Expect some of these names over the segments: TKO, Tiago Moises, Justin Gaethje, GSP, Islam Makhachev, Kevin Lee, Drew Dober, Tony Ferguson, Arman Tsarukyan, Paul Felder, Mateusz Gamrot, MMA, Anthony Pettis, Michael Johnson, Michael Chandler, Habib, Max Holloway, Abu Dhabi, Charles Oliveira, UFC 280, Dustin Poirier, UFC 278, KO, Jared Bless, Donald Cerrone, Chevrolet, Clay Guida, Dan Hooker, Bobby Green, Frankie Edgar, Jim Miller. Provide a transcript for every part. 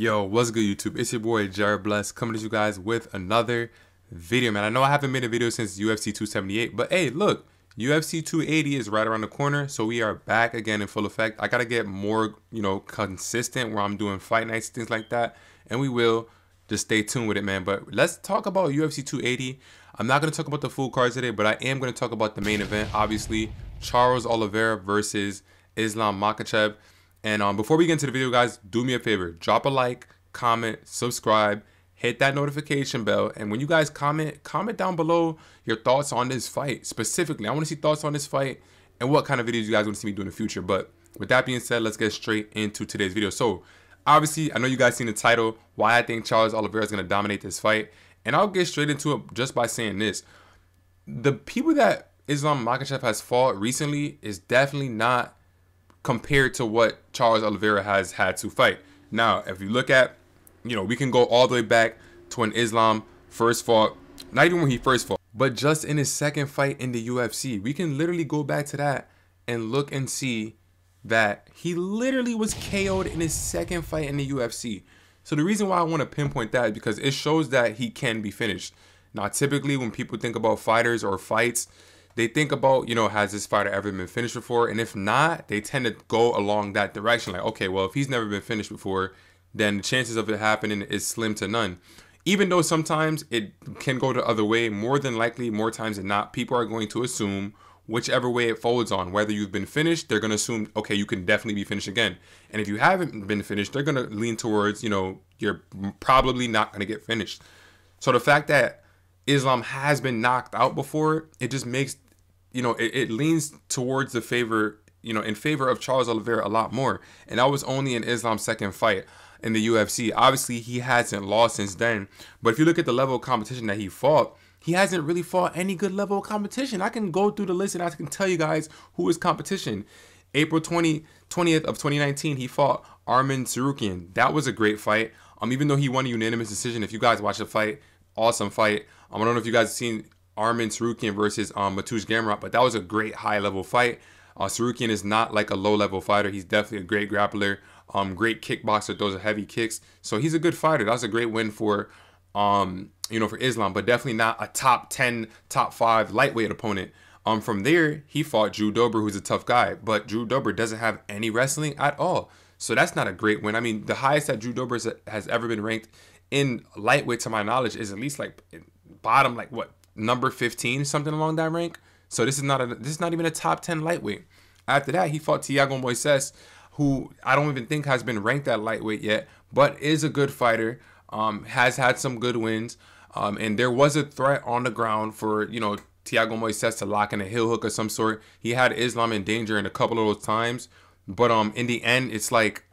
Yo, what's good YouTube? It's your boy Jared Bless coming to you guys with another video, man. I know I haven't made a video since UFC 278, but hey, look, UFC 280 is right around the corner, so we are back again in full effect. I gotta get more, you know, consistent where I'm doing fight nights, things like that, and we will. Just stay tuned with it, man. But let's talk about UFC 280. I'm not gonna talk about the full card today, but I am gonna talk about the main event, obviously, Charles Oliveira versus Islam Makhachev. And before we get into the video, guys, do me a favor. Drop a like, comment, subscribe, hit that notification bell. And when you guys comment down below your thoughts on this fight. Specifically, I want to see thoughts on this fight and what kind of videos you guys want to see me do in the future. But with that being said, let's get straight into today's video. So obviously, I know you guys seen the title, why I think Charles Oliveira is going to dominate this fight. And I'll get straight into it just by saying this. The people that Islam Makhachev has fought recently is definitely not compared to what Charles Oliveira has had to fight. Now, if you look at, you know, we can go all the way back to when Islam first fought, not even when he first fought, but just in his second fight in the UFC. We can literally go back to that and look and see that he literally was KO'd in his second fight in the UFC. So the reason why I want to pinpoint that is because it shows that he can be finished. Now, typically when people think about fighters or fights, they think about, you know, has this fighter ever been finished before? And if not, they tend to go along that direction. Like, okay, well, if he's never been finished before, then the chances of it happening is slim to none. Even though sometimes it can go the other way, more than likely, more times than not, people are going to assume whichever way it folds on. Whether you've been finished, they're going to assume, okay, you can definitely be finished again. And if you haven't been finished, they're going to lean towards, you know, you're probably not going to get finished. So the fact that Islam has been knocked out before, it just makes, you know, it leans towards the favor, you know, in favor of Charles Oliveira a lot more. And that was only in Islam's second fight in the UFC. Obviously, he hasn't lost since then. But if you look at the level of competition that he fought, he hasn't really fought any good level of competition. I can go through the list and I can tell you guys who is competition. April 20th of 2019, he fought Arman Tsarukyan. That was a great fight. Even though he won a unanimous decision, if you guys watch the fight, awesome fight. I don't know if you guys have seen Arman Tsarukyan versus Mateusz Gamrot, but that was a great high-level fight. Tsarukyan is not like a low-level fighter. He's definitely a great grappler, great kickboxer, throws heavy kicks. So he's a good fighter. That's a great win for, you know, for Islam, but definitely not a top 10, top 5 lightweight opponent. From there, he fought Drew Dober, who's a tough guy, but Drew Dober doesn't have any wrestling at all. So that's not a great win. I mean, the highest that Drew Dober has ever been ranked in lightweight, to my knowledge, is at least like bottom, like what, number 15, something along that rank. So this is not even a top 10 lightweight. After that, he fought Tiago Moises, who I don't even think has been ranked at lightweight yet, but is a good fighter, has had some good wins, and there was a threat on the ground for, you know, Tiago Moises to lock in a heel hook of some sort. He had Islam in danger in a couple of those times, but in the end, it's like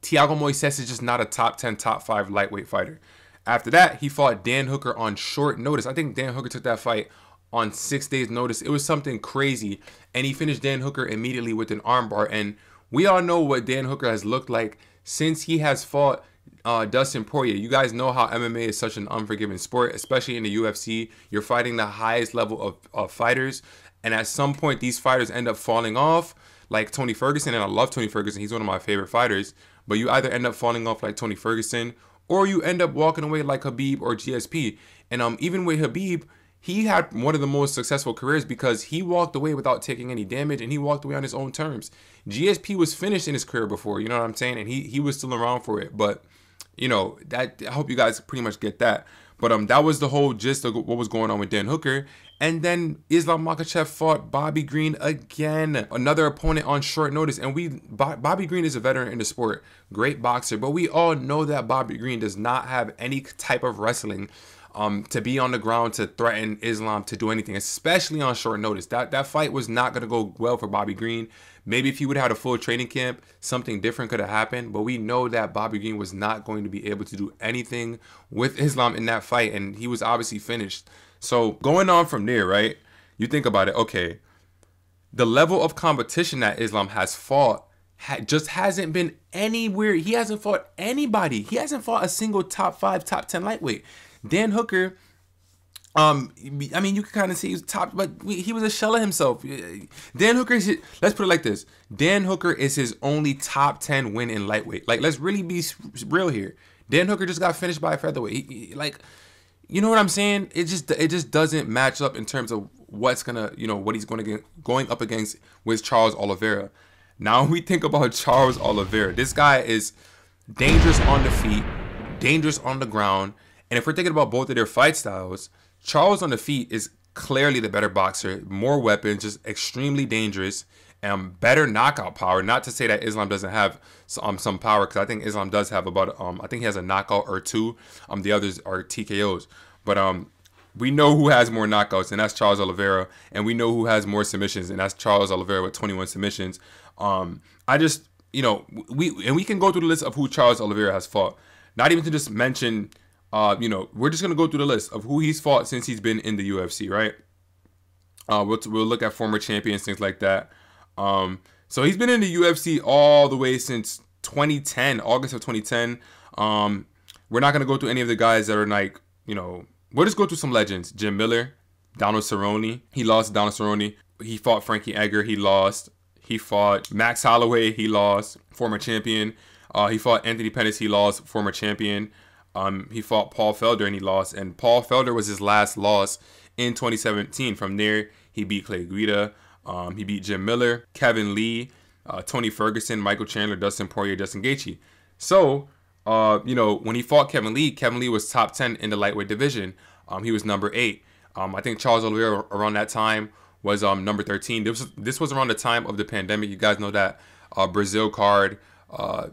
Tiago Moises is just not a top 10, top 5 lightweight fighter. After that, he fought Dan Hooker on short notice. I think Dan Hooker took that fight on 6 days' notice. It was something crazy, and he finished Dan Hooker immediately with an armbar. And we all know what Dan Hooker has looked like since he has fought Dustin Poirier. You guys know how MMA is such an unforgiving sport, especially in the UFC. You're fighting the highest level of fighters, and at some point, these fighters end up falling off, like Tony Ferguson. And I love Tony Ferguson. He's one of my favorite fighters. But you either end up falling off like Tony Ferguson, or you end up walking away like Habib or GSP. And even with Habib, he had one of the most successful careers because he walked away without taking any damage, and he walked away on his own terms. GSP was finished in his career before, you know what I'm saying? And he was still around for it. But, you know, that I hope you guys pretty much get that. But that was the whole gist of what was going on with Dan Hooker. And then Islam Makhachev fought Bobby Green again, another opponent on short notice. And Bobby Green is a veteran in the sport, great boxer. But we all know that Bobby Green does not have any type of wrestling to be on the ground to threaten Islam to do anything, especially on short notice. That fight was not going to go well for Bobby Green. Maybe if he would have had a full training camp, something different could have happened. But we know that Bobby Green was not going to be able to do anything with Islam in that fight. And he was obviously finished. So going on from there, right? You think about it. Okay, the level of competition that Islam has fought just hasn't been anywhere. He hasn't fought anybody. He hasn't fought a single top 5, top 10 lightweight. Dan Hooker I mean, you can kind of see he was top, but he was a shell of himself. Dan Hooker, let's put it like this. Dan Hooker is his only top 10 win in lightweight. Like, let's really be real here. Dan Hooker just got finished by a featherweight. Like, you know what I'm saying? It just doesn't match up in terms of what's gonna, you know, what he's gonna get going up against with Charles Oliveira. Now we think about Charles Oliveira. This guy is dangerous on the feet, dangerous on the ground, and if we're thinking about both of their fight styles, Charles on the feet is clearly the better boxer, more weapons, just extremely dangerous, and better knockout power. Not to say that Islam doesn't have some power, because I think Islam does have about, I think he has a knockout or two. The others are TKOs. But we know who has more knockouts, and that's Charles Oliveira. And we know who has more submissions, and that's Charles Oliveira with 21 submissions. I just, you know, we can go through the list of who Charles Oliveira has fought. Not even to just mention... you know, we're just going to go through the list of who he's fought since he's been in the UFC, right? We'll look at former champions, things like that. So he's been in the UFC all the way since 2010, August of 2010. We're not going to go through any of the guys that are like, you know, we'll just go through some legends. Jim Miller, Donald Cerrone. He lost to Donald Cerrone. He fought Frankie Edgar. He lost. He fought Max Holloway. He lost. Former champion. He fought Anthony Pettis. He lost. Former champion. He fought Paul Felder and he lost, and Paul Felder was his last loss in 2017. From there, he beat Clay Guida, he beat Jim Miller, Kevin Lee, Tony Ferguson, Michael Chandler, Dustin Poirier, Justin Gaethje. So, you know, when he fought Kevin Lee was top 10 in the lightweight division. He was number 8. I think Charles Oliveira around that time was number 13. This was around the time of the pandemic. You guys know that Brazil card.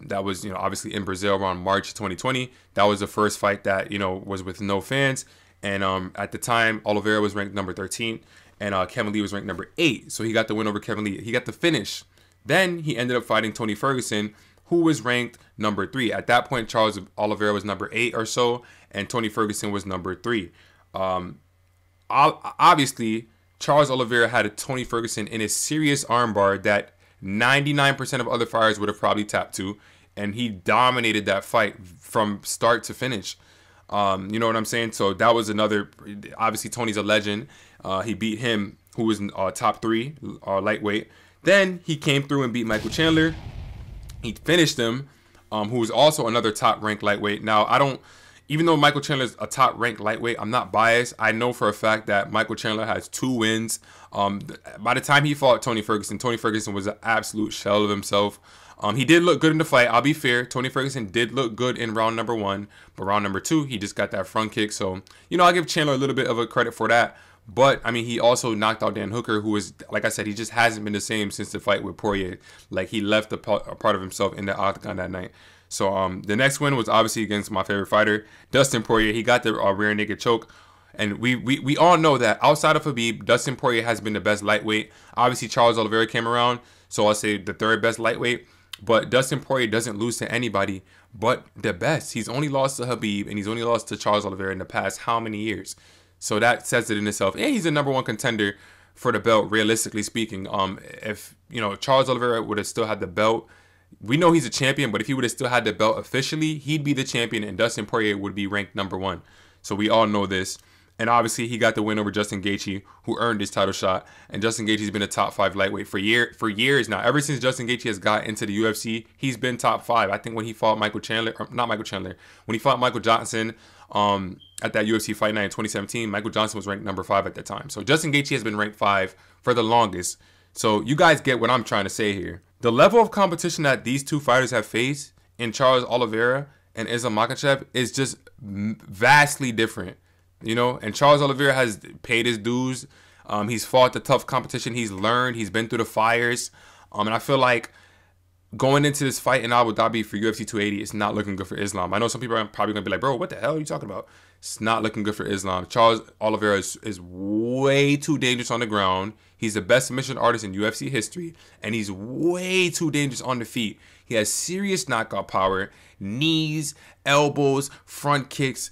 That was, you know, obviously in Brazil around March 2020. That was the first fight that, you know, was with no fans. And at the time, Oliveira was ranked number 13 and Kevin Lee was ranked number 8. So he got the win over Kevin Lee. He got the finish. Then he ended up fighting Tony Ferguson, who was ranked number 3. At that point, Charles Oliveira was number 8 or so, and Tony Ferguson was number 3. Obviously, Charles Oliveira had a Tony Ferguson in a serious armbar that 99% of other fighters would have probably tapped to, and he dominated that fight from start to finish. You know what I'm saying? So that was another, obviously Tony's a legend. He beat him, who was in top 3 lightweight. Then he came through and beat Michael Chandler. He finished him, who was also another top ranked lightweight. Now, I don't, even though Michael Chandler's a top ranked lightweight, I'm not biased. I know for a fact that Michael Chandler has 2 wins. By the time he fought Tony Ferguson was an absolute shell of himself. He did look good in the fight. I'll be fair. Tony Ferguson did look good in round number 1, but round number 2, he just got that front kick. So, you know, I'll give Chandler a little bit of a credit for that. But, I mean, he also knocked out Dan Hooker, who is, like I said, he just hasn't been the same since the fight with Poirier. Like, he left a part of himself in the octagon that night. So, the next win was obviously against my favorite fighter, Dustin Poirier. He got the rear naked choke. And we all know that outside of Habib, Dustin Poirier has been the best lightweight. Obviously, Charles Oliveira came around, so I'll say the 3rd best lightweight. But Dustin Poirier doesn't lose to anybody but the best. He's only lost to Habib, and he's only lost to Charles Oliveira in the past how many years? So that says it in itself. And he's a number 1 contender for the belt, realistically speaking. If, you know, Charles Oliveira would have still had the belt, we know he's a champion, but if he would have still had the belt officially, he'd be the champion, and Dustin Poirier would be ranked number 1. So we all know this. And obviously, he got the win over Justin Gaethje, who earned his title shot. And Justin Gaethje's been a top 5 lightweight for years now. Ever since Justin Gaethje has got into the UFC, he's been top 5. I think when he fought when he fought Michael Johnson at that UFC fight night in 2017, Michael Johnson was ranked number 5 at that time. So Justin Gaethje has been ranked 5 for the longest. So you guys get what I'm trying to say here. The level of competition that these 2 fighters have faced in Charles Oliveira and Islam Makhachev is just vastly different. You know, and Charles Oliveira has paid his dues. He's fought the tough competition. He's learned. He's been through the fires. And I feel like going into this fight in Abu Dhabi for UFC 280, it's not looking good for Islam. I know some people are probably going to be like, bro, what the hell are you talking about? It's not looking good for Islam. Charles Oliveira is way too dangerous on the ground. He's the best submission artist in UFC history. And he's way too dangerous on the feet. He has serious knockout power, knees, elbows, front kicks.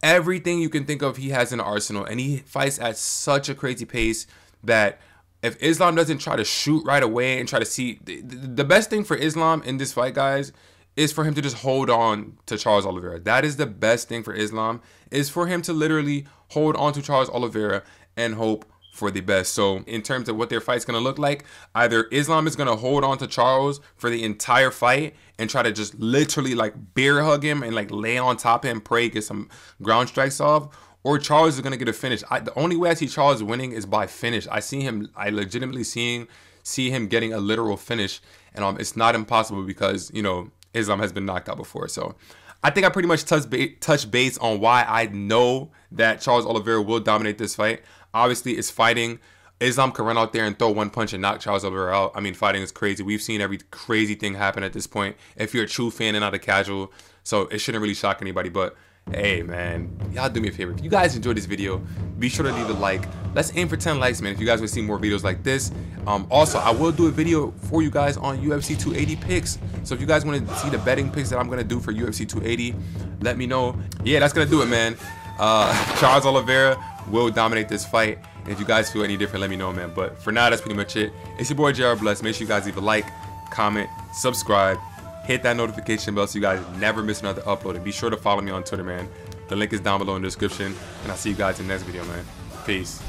Everything you can think of, he has an arsenal, and he fights at such a crazy pace that if Islam doesn't try to shoot right away and try to see the best thing for Islam in this fight, guys, is for him to just hold on to Charles Oliveira. That is the best thing for Islam, is for him to literally hold on to Charles Oliveira and hope for the best. So in terms of what their fight's going to look like, either Islam is going to hold on to Charles for the entire fight and try to just literally like bear hug him and like lay on top of him, pray, get some ground strikes off, or Charles is going to get a finish. The only way I see Charles winning is by finish. I legitimately see him getting a literal finish, and it's not impossible because, you know, Islam has been knocked out before. So I think I pretty much touched base on why I know that Charles Oliveira will dominate this fight. Obviously, it's fighting. Islam can run out there and throw one punch and knock Charles Oliveira out. I mean, fighting is crazy. We've seen every crazy thing happen at this point, if you're a true fan and not a casual. So it shouldn't really shock anybody. But hey, man, y'all do me a favor. If you guys enjoyed this video, be sure to leave a like. Let's aim for 10 likes, man, if you guys want to see more videos like this. Also, I will do a video for you guys on UFC 280 picks. So if you guys want to see the betting picks that I'm going to do for UFC 280, let me know. Yeah, that's going to do it, man. Charles Oliveira will dominate this fight. And if you guys feel any different, let me know, man. But for now, that's pretty much it. It's your boy, Jared Bless. Make sure you guys leave a like, comment, subscribe, hit that notification bell so you guys never miss another upload. And be sure to follow me on Twitter, man. The link is down below in the description. And I'll see you guys in the next video, man. Peace.